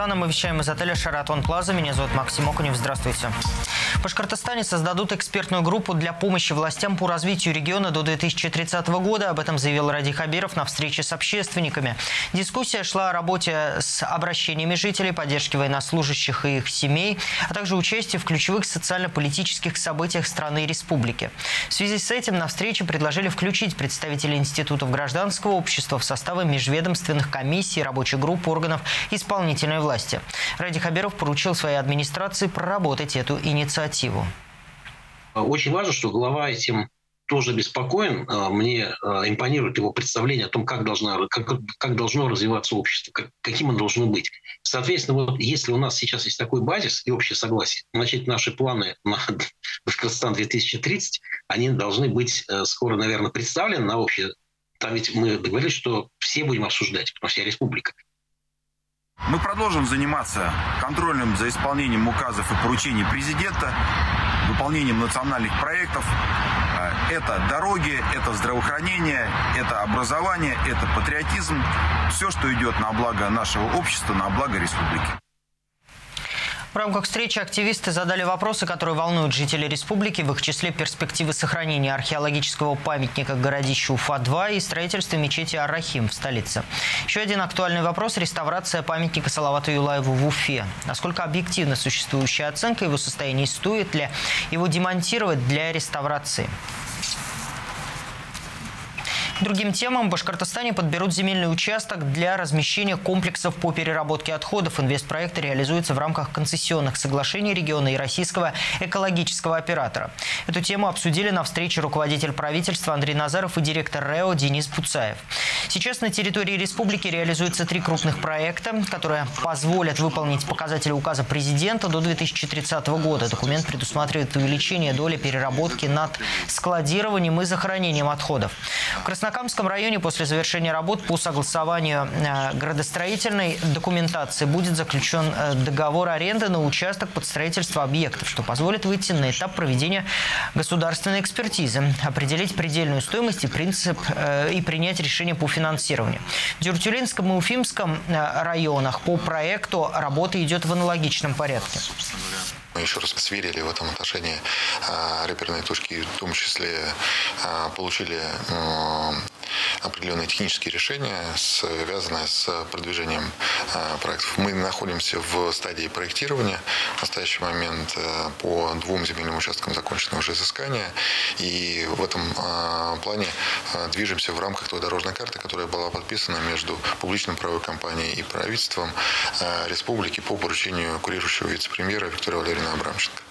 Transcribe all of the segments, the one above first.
Башкортостана. Мы вещаем из отеля «Шаратон Плаза». Меня зовут Максим Окунев. Здравствуйте. В Башкортостане создадут экспертную группу для помощи властям по развитию региона до 2030 года. Об этом заявил Радий Хабиров на встрече с общественниками. Дискуссия шла о работе с обращениями жителей, поддержке военнослужащих и их семей, а также участии в ключевых социально-политических событиях страны и республики. В связи с этим на встрече предложили включить представителей институтов гражданского общества в составы межведомственных комиссий, рабочих групп, органов исполнительной власти. Радий Хабиров поручил своей администрации проработать эту инициативу. Очень важно, что глава этим тоже беспокоен. Мне импонирует его представление о том, как должно развиваться общество, каким оно должно быть. Соответственно, вот если у нас сейчас есть такой базис и общее согласие, значит, наши планы на Башкортостан 2030, они должны быть скоро, наверное, представлены на общее. Там ведь мы договорились, что все будем обсуждать, потому что вся республика. Мы продолжим заниматься контролем за исполнением указов и поручений президента, выполнением национальных проектов. Это дороги, это здравоохранение, это образование, это патриотизм. Все, что идет на благо нашего общества, на благо республики. В рамках встречи активисты задали вопросы, которые волнуют жителей республики, в их числе перспективы сохранения археологического памятника городища Уфа-2 и строительства мечети Ар-Рахим в столице. Еще один актуальный вопрос – реставрация памятника Салавату Юлаеву в Уфе. Насколько объективна существующая оценка его состояния и стоит ли его демонтировать для реставрации? Другим темам в Башкортостане подберут земельный участок для размещения комплексов по переработке отходов. Инвестпроект реализуется в рамках концессионных соглашений региона и российского экологического оператора. Эту тему обсудили на встрече руководитель правительства Андрей Назаров и директор РЭО Денис Пуцаев. Сейчас на территории республики реализуются 3 крупных проекта, которые позволят выполнить показатели указа президента до 2030 года. Документ предусматривает увеличение доли переработки над складированием и захоронением отходов. В Акамском районе после завершения работ по согласованию градостроительной документации будет заключен договор аренды на участок под строительство объектов, что позволит выйти на этап проведения государственной экспертизы, определить предельную стоимость и принцип и принять решение по финансированию. В Дюртюлинском и Уфимском районах по проекту работа идет в аналогичном порядке. Мы еще раз сверили в этом отношении реперные точки, в том числе получили определенные технические решения, связанные с продвижением проектов. Мы находимся в стадии проектирования. В настоящий момент по 2 земельным участкам закончено уже изыскание. И в этом плане движемся в рамках той дорожной карты, которая была подписана между публичной правовой компанией и правительством республики по поручению курирующего вице-премьера Виктории Валерьевны Абрамченко.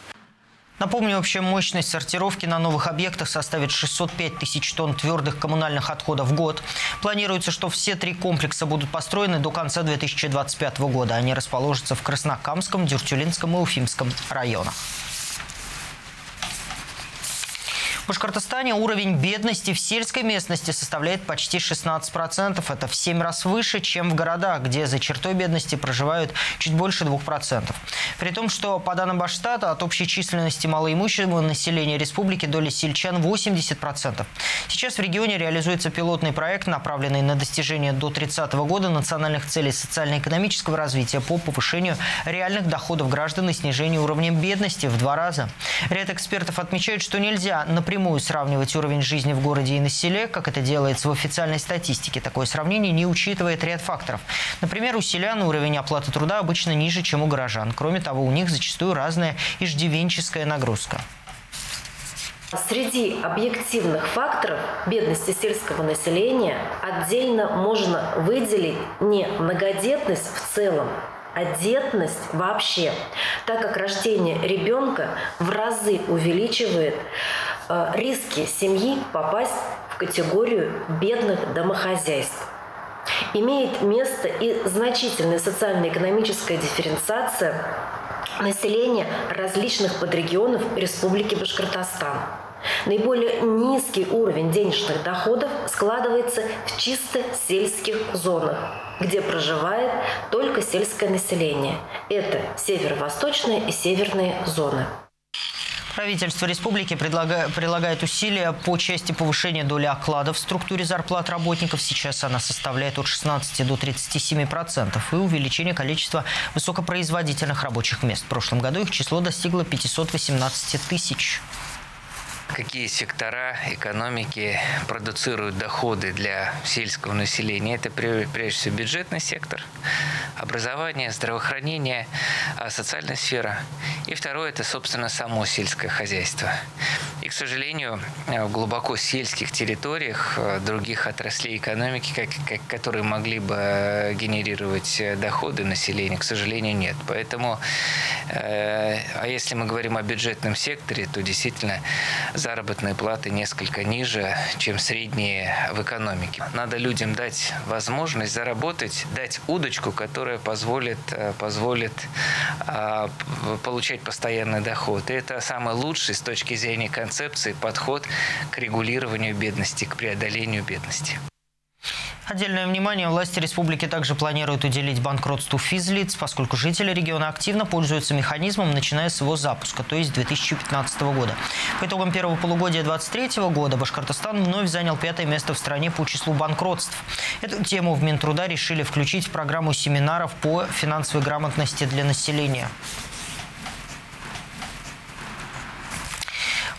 Напомню, общая мощность сортировки на новых объектах составит 605 тысяч тонн твердых коммунальных отходов в год. Планируется, что все 3 комплекса будут построены до конца 2025 года. Они расположатся в Краснокамском, Дюртюлинском и Уфимском районах. В Башкортостане уровень бедности в сельской местности составляет почти 16%. Это в 7 раз выше, чем в городах, где за чертой бедности проживают чуть больше 2%. При том, что, по данным Башстата, от общей численности малоимущего населения республики доля сельчан 80%. Сейчас в регионе реализуется пилотный проект, направленный на достижение до 2030 года национальных целей социально-экономического развития по повышению реальных доходов граждан и снижению уровня бедности в 2 раза. Ряд экспертов отмечают, что нельзя напрямую сравнивать уровень жизни в городе и на селе, как это делается в официальной статистике. Такое сравнение не учитывает ряд факторов. Например, у селян уровень оплаты труда обычно ниже, чем у горожан. Кроме того, у них зачастую разная иждивенческая нагрузка. Среди объективных факторов бедности сельского населения отдельно можно выделить не многодетность в целом, а детность вообще, так как рождение ребенка в разы увеличивает риски семьи попасть в категорию бедных домохозяйств. Имеет место и значительная социально-экономическая дифференциация населения различных подрегионов Республики Башкортостан. Наиболее низкий уровень денежных доходов складывается в чисто сельских зонах, где проживает только сельское население. Это северо-восточные и северные зоны. Правительство республики прилагает усилия по части повышения доли окладов в структуре зарплат работников. Сейчас она составляет от 16 до 37% и увеличение количества высокопроизводительных рабочих мест. В прошлом году их число достигло 518 тысяч. Какие сектора экономики продуцируют доходы для сельского населения? Это прежде всего бюджетный сектор, образование, здравоохранение, социальная сфера. И второе – это, собственно, само сельское хозяйство. И, к сожалению, в глубоко сельских территориях других отраслей экономики, которые могли бы генерировать доходы населения, к сожалению, нет. Поэтому, а если мы говорим о бюджетном секторе, то действительно заработные платы несколько ниже, чем средние в экономике. Надо людям дать возможность заработать, дать удочку, которая позволит получать постоянный доход. И это самый лучший с точки зрения концепции подход к регулированию бедности, к преодолению бедности. Отдельное внимание власти республики также планируют уделить банкротству физлиц, поскольку жители региона активно пользуются механизмом, начиная с его запуска, то есть 2015 года. По итогам первого полугодия 2023 года Башкортостан вновь занял 5-е место в стране по числу банкротств. Эту тему в Минтруда решили включить в программу семинаров по финансовой грамотности для населения.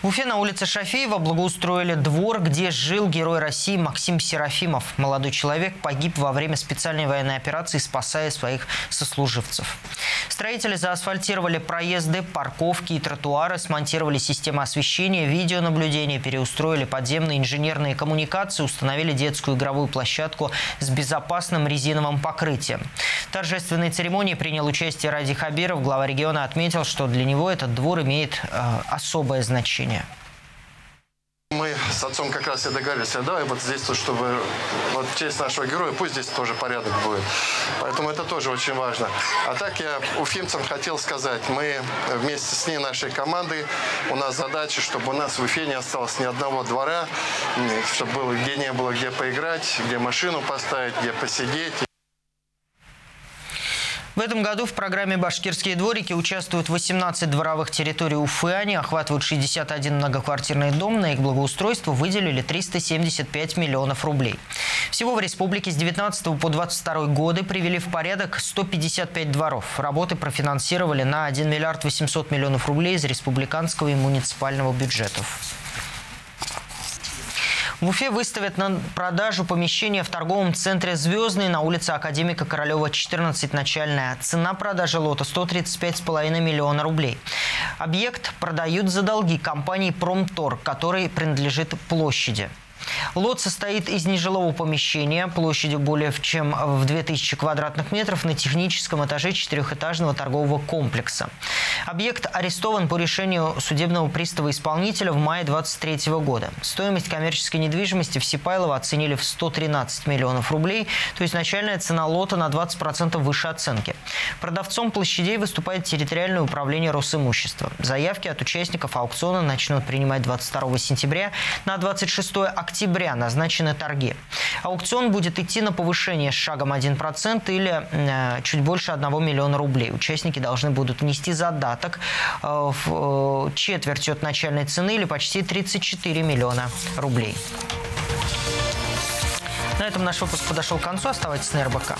В Уфе на улице Шафеева благоустроили двор, где жил герой России Максим Серафимов. Молодой человек погиб во время специальной военной операции, спасая своих сослуживцев. Строители заасфальтировали проезды, парковки и тротуары, смонтировали системы освещения, видеонаблюдения, переустроили подземные инженерные коммуникации, установили детскую игровую площадку с безопасным резиновым покрытием. В торжественной церемонии принял участие Радий Хабиров. Глава региона отметил, что для него этот двор имеет особое значение. Мы с отцом как раз и договорились, да, и вот здесь, чтобы вот в честь нашего героя, пусть здесь тоже порядок будет. Поэтому это тоже очень важно. А так я уфимцам хотел сказать, мы вместе с ней, нашей командой, у нас задача, чтобы у нас в Уфе не осталось ни одного двора, чтобы было, где не было где поиграть, где машину поставить, где посидеть. В этом году в программе «Башкирские дворики» участвуют 18 дворовых территорий Уфы. Они охватывают 61 многоквартирный дом. На их благоустройство выделили 375 миллионов рублей. Всего в республике с 19 по 22 годы привели в порядок 155 дворов. Работы профинансировали на 1 миллиард 800 миллионов рублей из республиканского и муниципального бюджетов. В Уфе выставят на продажу помещение в торговом центре «Звездный» на улице Академика Королева, 14 начальная. Цена продажи лота – 135,5 миллиона рублей. Объект продают за долги компании «Промтор», которой принадлежит площади. Лот состоит из нежилого помещения площадью более чем в 2000 квадратных метров на техническом этаже четырехэтажного торгового комплекса. Объект арестован по решению судебного пристава-исполнителя в мае 2023 года. Стоимость коммерческой недвижимости в Сипайлово оценили в 113 миллионов рублей, то есть начальная цена лота на 20% выше оценки. Продавцом площадей выступает территориальное управление Росимущества. Заявки от участников аукциона начнут принимать 22 сентября. На 26 октября назначены торги. Аукцион будет идти на повышение с шагом 1% или чуть больше 1 миллиона рублей. Участники должны будут внести задаток в четверть от начальной цены или почти 34 миллиона рублей. На этом наш выпуск подошел к концу. Оставайтесь на РБК.